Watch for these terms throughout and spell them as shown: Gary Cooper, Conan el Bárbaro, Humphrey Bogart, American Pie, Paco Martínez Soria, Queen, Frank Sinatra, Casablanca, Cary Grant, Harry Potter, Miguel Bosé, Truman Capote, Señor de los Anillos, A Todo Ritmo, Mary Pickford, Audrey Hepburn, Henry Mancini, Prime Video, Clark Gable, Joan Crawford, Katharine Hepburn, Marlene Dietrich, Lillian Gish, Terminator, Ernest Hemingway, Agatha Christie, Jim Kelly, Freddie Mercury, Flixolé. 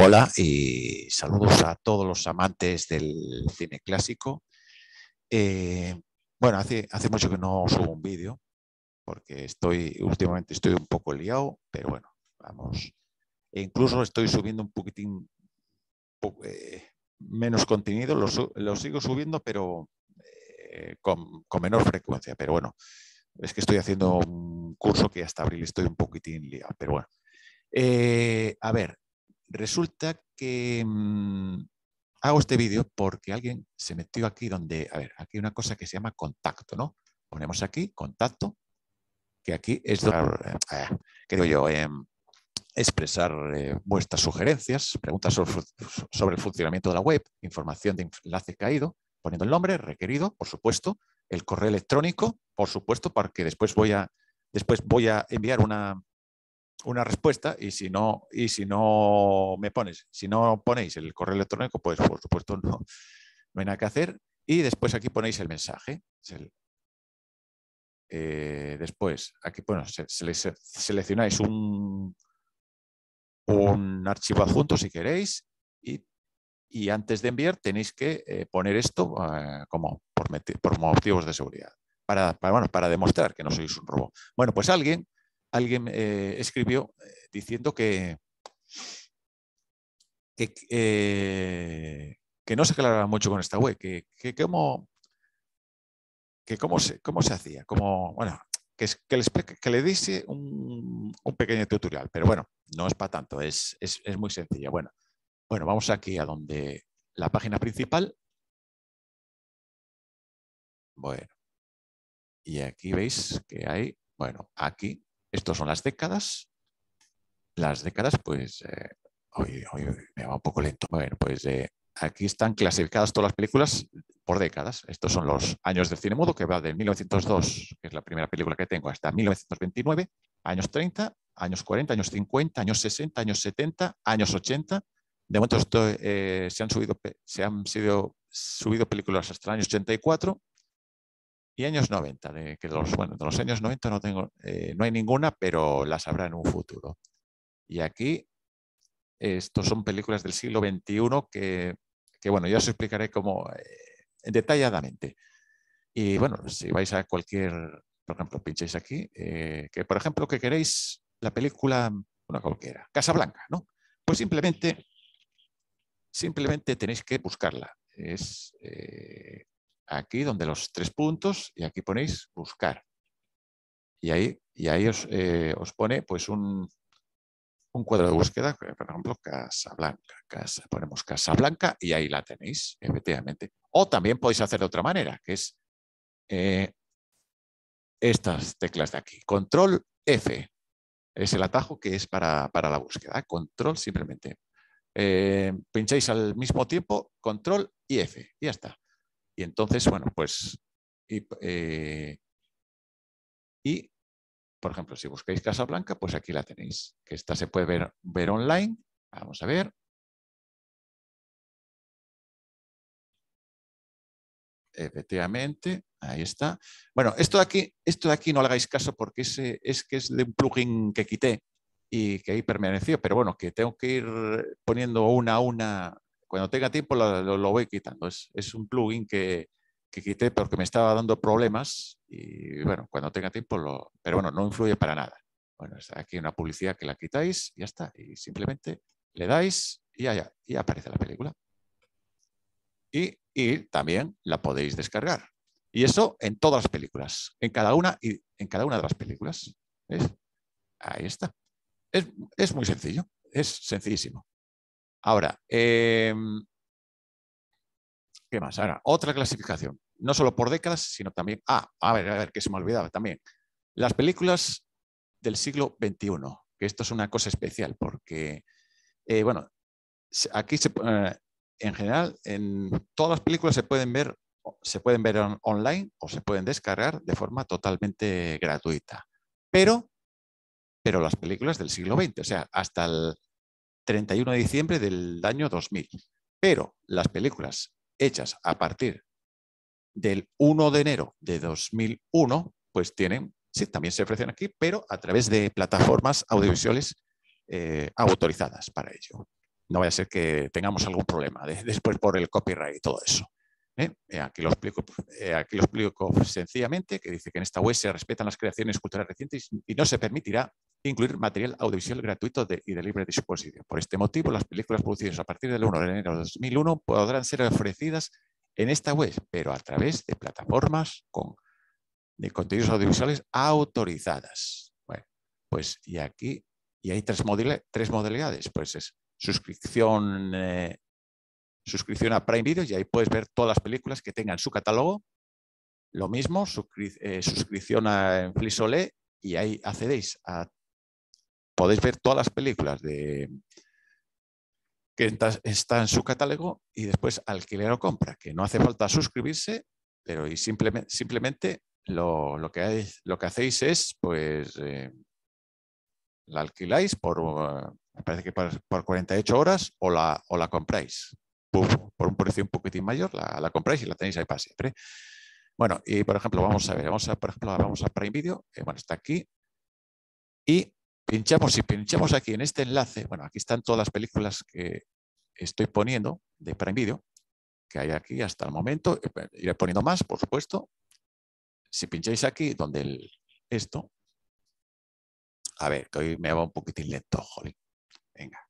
Hola y saludos a todos los amantes del cine clásico. Bueno, hace mucho que no subo un vídeo porque últimamente estoy un poco liado, pero bueno, vamos. E incluso estoy subiendo un poquitín menos contenido, lo sigo subiendo, pero con menor frecuencia. Pero bueno, es que estoy haciendo un curso que hasta abril estoy un poquitín liado, pero bueno. A ver. Resulta que hago este vídeo porque alguien se metió aquí donde, a ver, aquí hay una cosa que se llama contacto, ¿no? Ponemos aquí contacto, que aquí es donde, creo yo, expresar vuestras sugerencias, preguntas sobre el funcionamiento de la web, información de enlace caído, poniendo el nombre requerido, por supuesto, el correo electrónico, por supuesto, porque después voy a enviar una respuesta y si no ponéis el correo electrónico, pues por supuesto no hay nada que hacer. Y después aquí ponéis el mensaje. Después aquí, bueno, seleccionáis un archivo adjunto si queréis y antes de enviar tenéis que poner esto como por motivos de seguridad para demostrar que no sois un robot. Bueno, pues alguien escribió diciendo que no se aclaraba mucho con esta web, que cómo se hacía, que le diese un pequeño tutorial, pero bueno, no es para tanto, es muy sencilla. Bueno, vamos aquí a donde la página principal. Bueno, y aquí veis que hay, bueno, aquí. Estos son las décadas. Las décadas, pues... hoy me va un poco lento. Bueno, pues aquí están clasificadas todas las películas por décadas. Estos son los años del cine mudo, que va de 1902, que es la primera película que tengo, hasta 1929, años 30, años 40, años 50, años 60, años 70, años 80. De momento se han subido películas hasta el año 84. Y años 90, de los años 90 no hay ninguna, pero las habrá en un futuro. Y aquí, estos son películas del siglo XXI que bueno, ya os explicaré cómo detalladamente. Y bueno, si vais a cualquier, por ejemplo, pincháis aquí, que por ejemplo que queréis la película, una cualquiera, Casablanca, ¿no? Pues simplemente tenéis que buscarla. Es... aquí donde los tres puntos y aquí ponéis buscar. Y ahí os pone pues un cuadro de búsqueda, por ejemplo, Casablanca, ponemos Casablanca y ahí la tenéis, efectivamente. O también podéis hacer de otra manera, que es estas teclas de aquí. Control F es el atajo que es para la búsqueda. Control simplemente. Pincháis al mismo tiempo, Control y F. Y ya está. Y entonces, bueno, pues, y por ejemplo, si buscáis Casablanca, pues aquí la tenéis, que esta se puede ver online. Vamos a ver. Efectivamente, ahí está. Bueno, esto de aquí no le hagáis caso porque es de un plugin que quité y que ahí permaneció, pero bueno, que tengo que ir poniendo una a una. Cuando tenga tiempo lo voy quitando. Es un plugin que quité porque me estaba dando problemas y bueno, cuando tenga tiempo pero bueno, no influye para nada. Bueno, aquí hay una publicidad que la quitáis y ya está. Y simplemente le dais y aparece la película. Y también la podéis descargar. Y eso en todas las películas. En cada una de las películas. ¿Ves? Ahí está. Es muy sencillo. Es sencillísimo. Ahora, ¿qué más? Ahora, otra clasificación. No solo por décadas, sino también... a ver, que se me olvidaba también. Las películas del siglo XXI. Que esto es una cosa especial porque, bueno, aquí en general, en todas las películas se pueden ver online o se pueden descargar de forma totalmente gratuita. Pero las películas del siglo XX, o sea, hasta el 31 de diciembre del año 2000. Pero las películas hechas a partir del 1 de enero de 2001, pues también se ofrecen aquí, pero a través de plataformas audiovisuales autorizadas para ello. no vaya a ser que tengamos algún problema después por el copyright y todo eso. Aquí lo explico sencillamente, que dice que en esta web se respetan las creaciones culturales recientes y no se permitirá incluir material audiovisual gratuito y de libre disposición. Por este motivo, las películas producidas a partir del 1 de enero de 2001 podrán ser ofrecidas en esta web, pero a través de plataformas de contenidos audiovisuales autorizadas. Bueno, pues y aquí hay tres modalidades, pues es suscripción a Prime Video, y ahí puedes ver todas las películas que tengan su catálogo. Lo mismo, suscripción a Flixolé, y ahí accedéis podéis ver todas las películas que están en su catálogo, y después alquiler o compra, que no hace falta suscribirse, pero y simplemente lo que hacéis es, pues, la alquiláis me parece que por 48 horas o la compráis. Por un precio un poquitín mayor, la compráis y la tenéis ahí para siempre. Bueno, y por ejemplo, vamos a Prime Video, bueno, está aquí, y pinchamos aquí en este enlace. Bueno, aquí están todas las películas que estoy poniendo de Prime Video, que hay aquí hasta el momento. Iré poniendo más, por supuesto. Si pincháis aquí, donde esto, a ver, que hoy me va un poquitín lento, jolín, venga.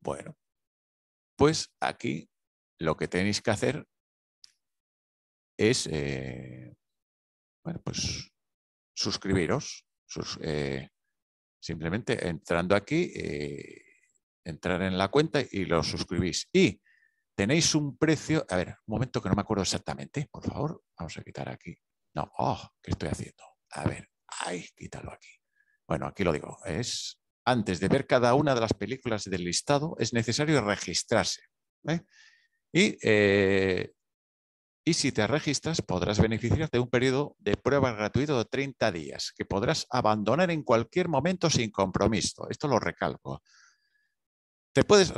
Bueno, pues aquí lo que tenéis que hacer es, bueno, pues suscribiros, simplemente entrando aquí, entrar en la cuenta y lo suscribís. Y tenéis un precio, a ver, un momento que no me acuerdo exactamente, por favor, vamos a quitar aquí. No, ¿qué estoy haciendo? A ver, ay, quítalo aquí. Bueno, aquí lo digo, es... Antes de ver cada una de las películas del listado, es necesario registrarse. Y si te registras, podrás beneficiarte de un periodo de prueba gratuito de 30 días, que podrás abandonar en cualquier momento sin compromiso. Esto lo recalco. Te puedes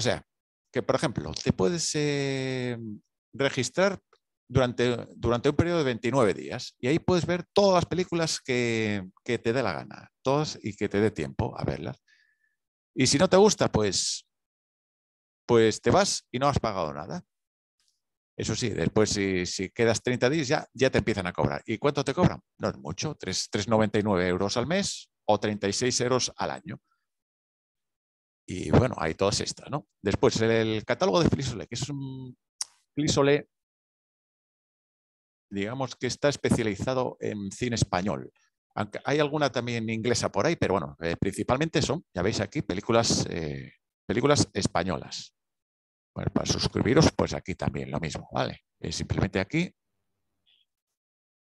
registrar durante un periodo de 29 días, y ahí puedes ver todas las películas que te dé la gana, todas, y que te dé tiempo a verlas. Y si no te gusta, pues te vas y no has pagado nada. Eso sí, después si quedas 30 días ya te empiezan a cobrar. ¿Y cuánto te cobran? No es mucho, 3,99 euros al mes o 36 euros al año. Y bueno, hay todas estas, ¿no? Después el catálogo de Flixolé, que es un Flixolé, digamos que está especializado en cine español. Aunque hay alguna también inglesa por ahí, pero bueno, principalmente son, ya veis aquí, películas españolas. Bueno, para suscribiros, pues aquí también lo mismo, ¿vale? Simplemente aquí,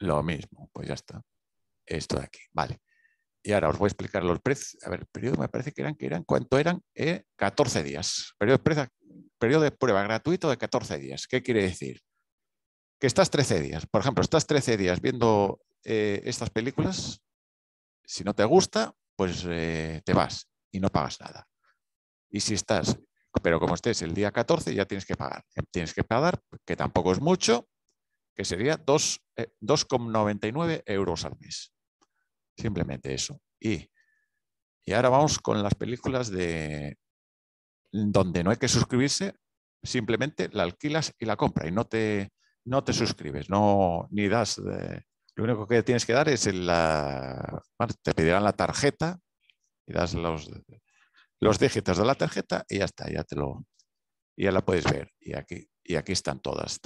lo mismo, pues ya está. Esto de aquí, vale. Y ahora os voy a explicar los precios. A ver, el periodo me parece que eran ¿cuánto eran? 14 días. Periodo de prueba gratuito de 14 días. ¿Qué quiere decir? Que estás 13 días, por ejemplo, estás 13 días viendo estas películas, si no te gusta, pues te vas y no pagas nada. Y si estás, pero como estés el día 14, ya tienes que pagar. Tienes que pagar, que tampoco es mucho, que sería 2,99 euros al mes. Simplemente eso. Y ahora vamos con las películas donde no hay que suscribirse, simplemente la alquilas y la compra y no te suscribes, ni das. Lo único que tienes que dar es te pedirán la tarjeta y das los dígitos de la tarjeta y ya está, ya la puedes ver. Y aquí están todas,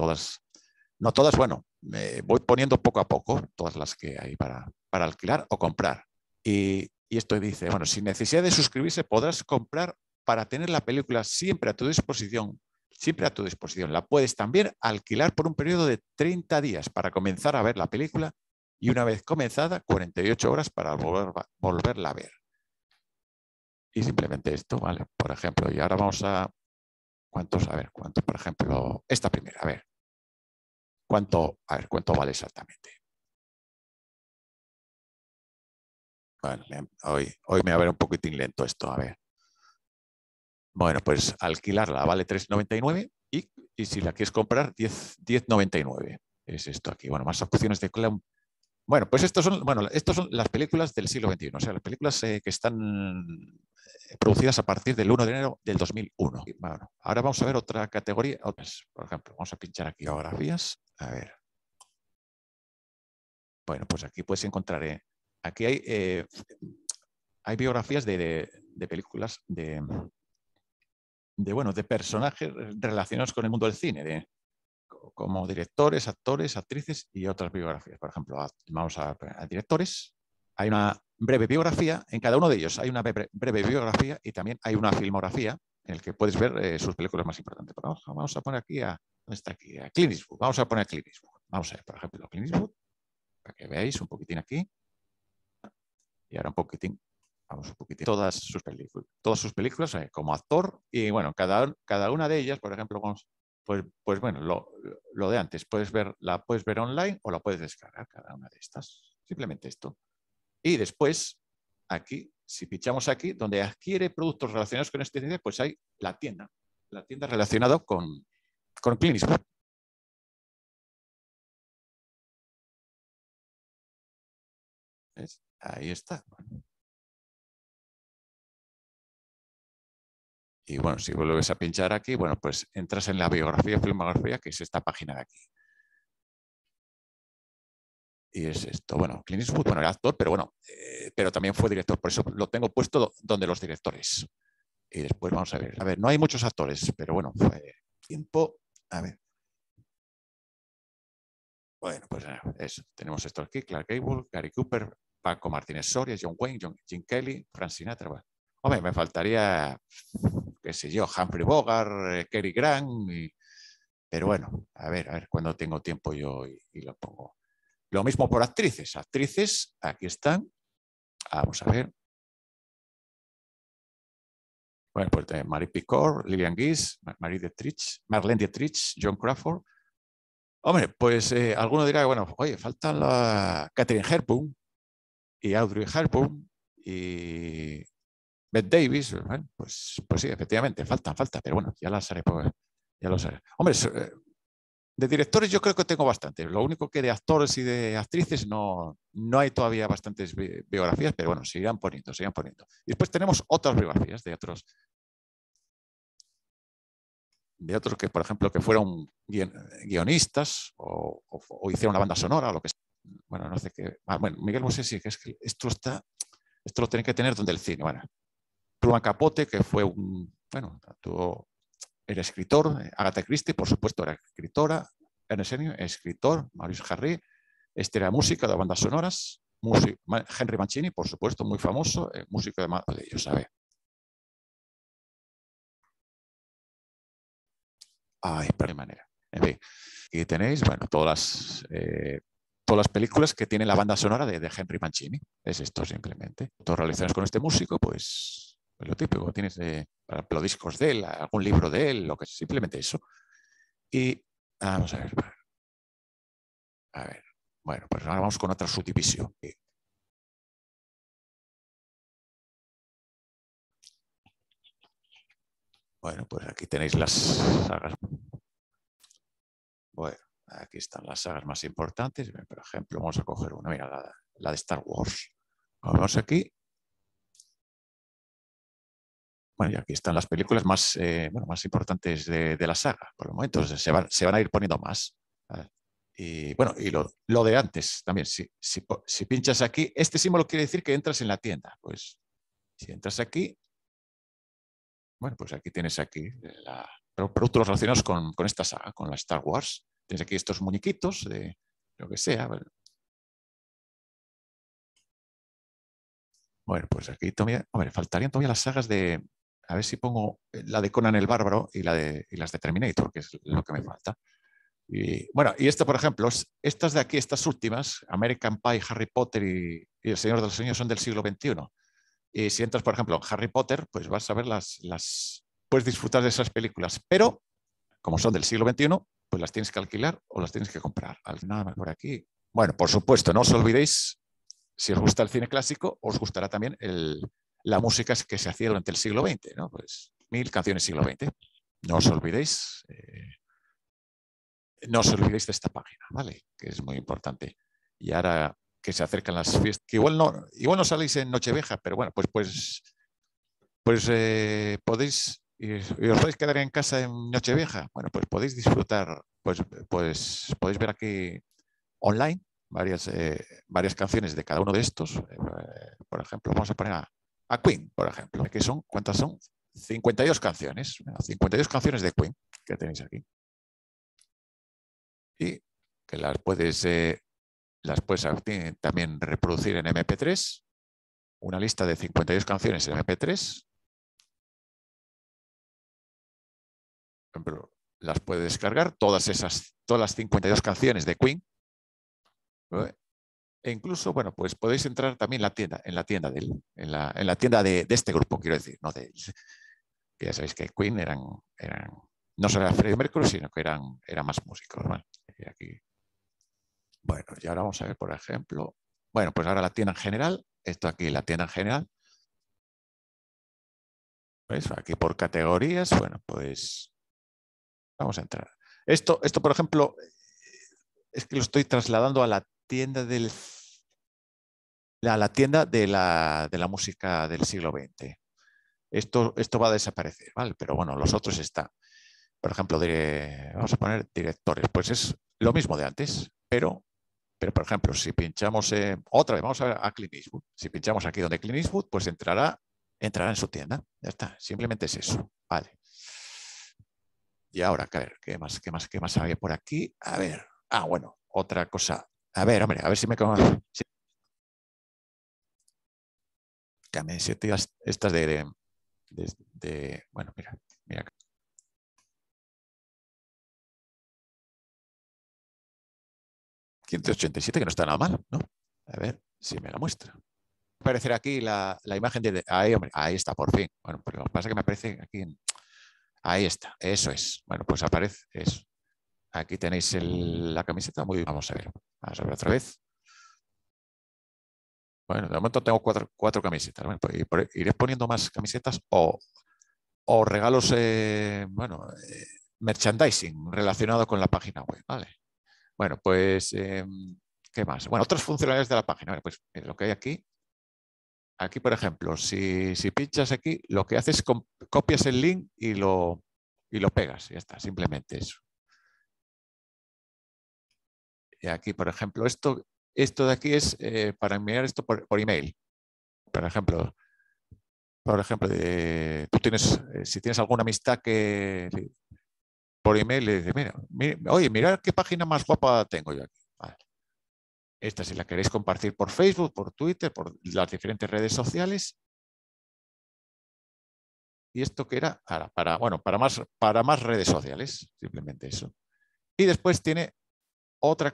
no todas, bueno, me voy poniendo poco a poco todas las que hay para alquilar o comprar. Y esto dice, bueno, sin necesidad de suscribirse podrás comprar para tener la película siempre a tu disposición. La puedes también alquilar por un periodo de 30 días para comenzar a ver la película y una vez comenzada, 48 horas para volverla a ver. Y simplemente esto, ¿vale? Por ejemplo, y ahora vamos a... ¿Cuántos? Por ejemplo, esta primera, a ver. ¿Cuánto vale exactamente? Bueno, hoy me va a ver un poquitín lento esto, a ver. Bueno, pues alquilarla vale 3,99 y si la quieres comprar, 10,99. Es esto aquí. Bueno, más opciones de Bueno, pues estos son las películas del siglo XXI, o sea, las películas que están producidas a partir del 1 de enero del 2001. Y, bueno, ahora vamos a ver otra categoría, otras, por ejemplo, vamos a pinchar aquí biografías, a ver. Bueno, pues aquí puedes encontrar, aquí hay biografías de películas de personajes relacionados con el mundo del cine, como directores, actores, actrices y otras biografías. Por ejemplo, vamos a directores. Hay una breve biografía, en cada uno de ellos hay una breve biografía y también hay una filmografía en la que puedes ver sus películas más importantes. Pero vamos a poner aquí ¿dónde está aquí? A Clint Eastwood. Vamos a poner Clint Eastwood. Vamos a ver, por ejemplo, Clint Eastwood, para que veáis un poquitín aquí. Y ahora un poquitín, vamos un poquitín, todas sus películas como actor. Y bueno, cada una de ellas, por ejemplo, pues bueno, lo de antes, la puedes ver online o la puedes descargar, cada una de estas. Simplemente esto. Y después, aquí, si pinchamos aquí, donde adquiere productos relacionados con esta ciencia, pues hay la tienda relacionada con Clint Eastwood. ¿Ves? Ahí está. Bueno. Y bueno, si vuelves a pinchar aquí, bueno, pues entras en la biografía, filmografía, que es esta página de aquí. Y es esto. Bueno, Clint Eastwood, bueno, era actor, pero también fue director. Por eso lo tengo puesto donde los directores. Y después vamos a ver. A ver, no hay muchos actores, pero bueno, fue tiempo. A ver. Bueno, pues eso. Tenemos esto aquí. Clark Gable, Gary Cooper, Paco Martínez Soria, John Wayne, Jim Kelly, Frank Sinatra. Bueno. Hombre, me faltaría, qué sé yo, Humphrey Bogart, Cary Grant, pero bueno, a ver cuando tengo tiempo yo y lo pongo. Lo mismo por actrices. Actrices, aquí están. Vamos a ver. Bueno, pues Mary Pickford, Lillian Gish, Marlene Dietrich, Joan Crawford. Hombre, pues alguno dirá, bueno, oye, faltan la Katharine Hepburn y Audrey Hepburn y Bette Davis, bueno, pues sí, efectivamente, falta, pero bueno, ya lo haré. Hombre, de directores yo creo que tengo bastante. Lo único que de actores y de actrices no hay todavía bastantes biografías, pero bueno, se irán poniendo. Y después tenemos otras biografías de otros que, por ejemplo, que fueron guionistas o hicieron una banda sonora, o lo que sea. Bueno, no sé qué. Ah, bueno, Miguel Bosé sí, que es que esto lo tienen que tener donde el cine. Bueno, Truman Capote, que fue era escritor. Agatha Christie, por supuesto, era escritora. Ernest Hemingway, escritor. Maurice Jarre, era música de bandas sonoras. Henry Mancini, por supuesto, muy famoso, músico de ellos, ¿sabe? Ay, pero de manera. En fin, aquí tenéis, bueno, todas las películas que tienen la banda sonora de Henry Mancini. Es esto simplemente. Todas relacionadas con este músico, pues. Pues lo típico, tienes los discos de él, algún libro de él, lo que es, simplemente eso. Y vamos a ver. A ver, bueno, pues ahora vamos con otra subdivisión. Bueno, pues aquí tenéis las sagas. Bueno, aquí están las sagas más importantes. Por ejemplo, vamos a coger una, mira, la de Star Wars. Vamos aquí. Bueno, y aquí están las películas más importantes de la saga. Por el momento se van a ir poniendo más. ¿Vale? Y bueno, y lo de antes también. Si pinchas aquí, este símbolo quiere decir que entras en la tienda. Pues si entras aquí, bueno, pues aquí tienes aquí productos relacionados con esta saga, con la Star Wars. Tienes aquí estos muñequitos de lo que sea. Bueno, pues aquí todavía, hombre, faltarían todavía las sagas de. A ver si pongo la de Conan el Bárbaro y las de Terminator, que es lo que me falta. Y bueno, y esta, por ejemplo, estas de aquí, estas últimas, American Pie, Harry Potter y El Señor de los Anillos son del siglo XXI. Y si entras, por ejemplo, en Harry Potter, pues vas a ver puedes disfrutar de esas películas, pero como son del siglo XXI, pues las tienes que alquilar o las tienes que comprar. Nada más por aquí. Bueno, por supuesto, no os olvidéis, si os gusta el cine clásico, os gustará también la música que se hacía durante el siglo XX, ¿no? Pues 1000 canciones siglo XX. No os olvidéis, de esta página, ¿vale? Que es muy importante. Y ahora que se acercan las fiestas, que igual no salís en Nochevieja, pero bueno, pues podéis, y os podéis quedar en casa en Nochevieja. Bueno, pues podéis disfrutar, pues podéis ver aquí online varias canciones de cada uno de estos. Por ejemplo, vamos a poner a Queen, por ejemplo, que son, ¿cuántas son? 52 canciones, 52 canciones de Queen que tenéis aquí. Y que las puedes también reproducir en MP3, una lista de 52 canciones en MP3. Las puedes descargar, todas las 52 canciones de Queen. E incluso, bueno, pues podéis entrar también en la tienda de este grupo, quiero decir, no de, que ya sabéis que Queen eran no solo era Freddie Mercury, sino que eran más músicos, ¿vale? Y aquí, bueno, y ahora vamos a ver, por ejemplo, bueno, pues ahora la tienda en general, esto aquí, la tienda en general, ¿veis? Aquí por categorías, bueno, pues vamos a entrar. Esto, por ejemplo, es que lo estoy trasladando a la tienda de la música del siglo XX. Esto va a desaparecer, ¿vale? Pero bueno, los otros están. Por ejemplo, vamos a poner directores. Pues es lo mismo de antes, pero por ejemplo, si pinchamos otra vez, vamos a ver a Clint Eastwood. Si pinchamos aquí donde Clint Eastwood, pues entrará en su tienda. Ya está, simplemente es eso. Vale. Y ahora, a ver, ¿qué más había por aquí? A ver, bueno, otra cosa. A ver, hombre, a ver si me como. Camisetas estas de bueno, mira acá. $187, que no está nada mal, ¿no? A ver si me la muestra. Aparecer aquí la imagen de... Ahí, hombre, ahí está, por fin. Bueno, pero lo que pasa es que me aparece aquí... Ahí está, eso es. Bueno, pues aparece eso. Aquí tenéis la camiseta. Muy bien. Vamos a ver otra vez. Bueno, de momento tengo cuatro camisetas. Bueno, pues iré poniendo más camisetas o regalos, merchandising relacionado con la página web, ¿vale? Bueno, pues, ¿qué más? Bueno, otras funcionalidades de la página. Bueno, pues lo que hay aquí. Aquí, por ejemplo, si pinchas aquí, lo que haces es copias el link y lo pegas. Ya está, simplemente eso. Y aquí, por ejemplo, esto de aquí es para enviar esto por email. Por ejemplo, tú tienes, si tienes alguna amistad que por email le dices, oye, mirad qué página más guapa tengo yo aquí. Vale. Esta, si la queréis compartir por Facebook, por Twitter, por las diferentes redes sociales. Y esto que era para más redes sociales, simplemente eso. Y después tiene otra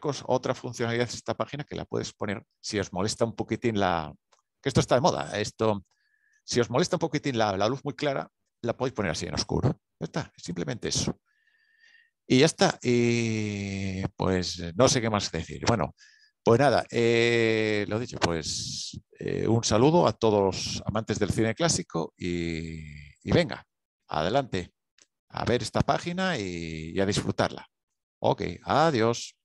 funcionalidad de esta página que la puedes poner si os molesta un poquitín que esto está de moda. Esto, si os molesta un poquitín la luz muy clara, la podéis poner así en oscuro. Ya está, simplemente eso. Y ya está. Y pues no sé qué más decir. Bueno. Pues nada, lo dicho, pues un saludo a todos los amantes del cine clásico y venga, adelante, a ver esta página y a disfrutarla. Ok, adiós.